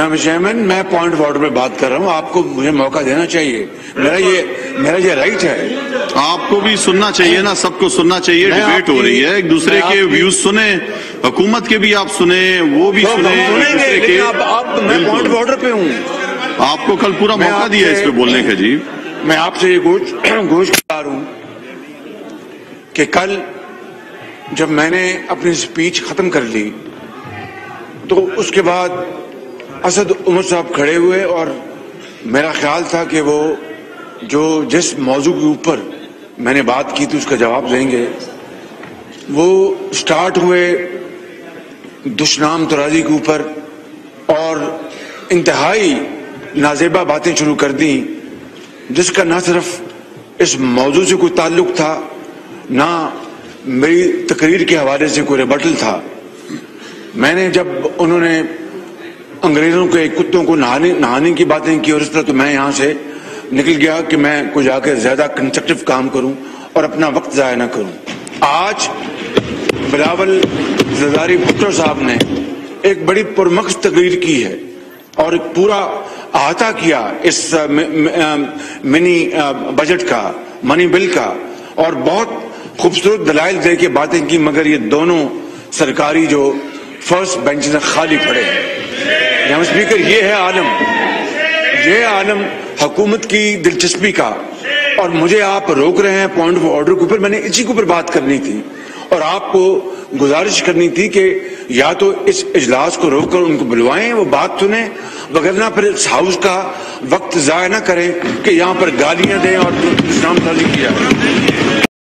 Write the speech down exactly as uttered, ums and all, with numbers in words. हम चेयरमैन मैं point of order में बात कर रहा हूँ, आपको मुझे मौका देना चाहिए, मेरा ये मेरा ये राइट है। आपको भी सुनना चाहिए ना, सबको सुनना चाहिए। डिबेट हो रही है, एक दूसरे के व्यूज सुने, हुकूमत के भी आप सुने, वो भी तो सुने। अब मैं पॉइंट ऑफ ऑर्डर पे हूँ, आपको कल पूरा मौका दिया इस पे बोलने का। जी मैं आपसे ये घोष करा रहा हूँ कि कल जब मैंने अपनी स्पीच खत्म कर ली तो उसके बाद असद उमर साहब खड़े हुए और मेरा ख्याल था कि वो जो जिस मौजू के ऊपर मैंने बात की थी उसका जवाब देंगे। वो स्टार्ट हुए दुश्नाम तराजी के ऊपर और इंतहाई नाजेबा बातें शुरू कर दी जिसका ना सिर्फ इस मौजू से कोई ताल्लुक था, ना मेरी तकरीर के हवाले से कोई रिबटल था। मैंने जब उन्होंने अंग्रेजों के कुत्तों को नहाने नहाने की बातें की और इस तरह, तो मैं यहाँ से निकल गया कि मैं कुछ आके ज्यादा कंस्ट्रक्टिव काम करूँ और अपना वक्त जाया ना करूँ। आज बिलावल जरदारी भुट्टो साहब ने एक बड़ी पुरमकस तकरीर की है और पूरा अहाता किया इस मिनी बजट का, मनी बिल का, और बहुत खूबसूरत दलाइल दे के बातें की, मगर ये दोनों सरकारी जो फर्स्ट बेंच में खाली पड़े हैं। जनाब स्पीकर, ये है आलम, ये आलम हुकूमत की दिलचस्पी का। और मुझे आप रोक रहे हैं पॉइंट ऑफ ऑर्डर के ऊपर, मैंने इसी के ऊपर बात करनी थी और आपको गुजारिश करनी थी कि या तो इस इजलास को रोक कर उनको बुलवाएं, वो बात सुने, वगरना फिर इस हाउस का वक्त जाया ना करें कि यहाँ पर गालियाँ दें और नामसाजी किया।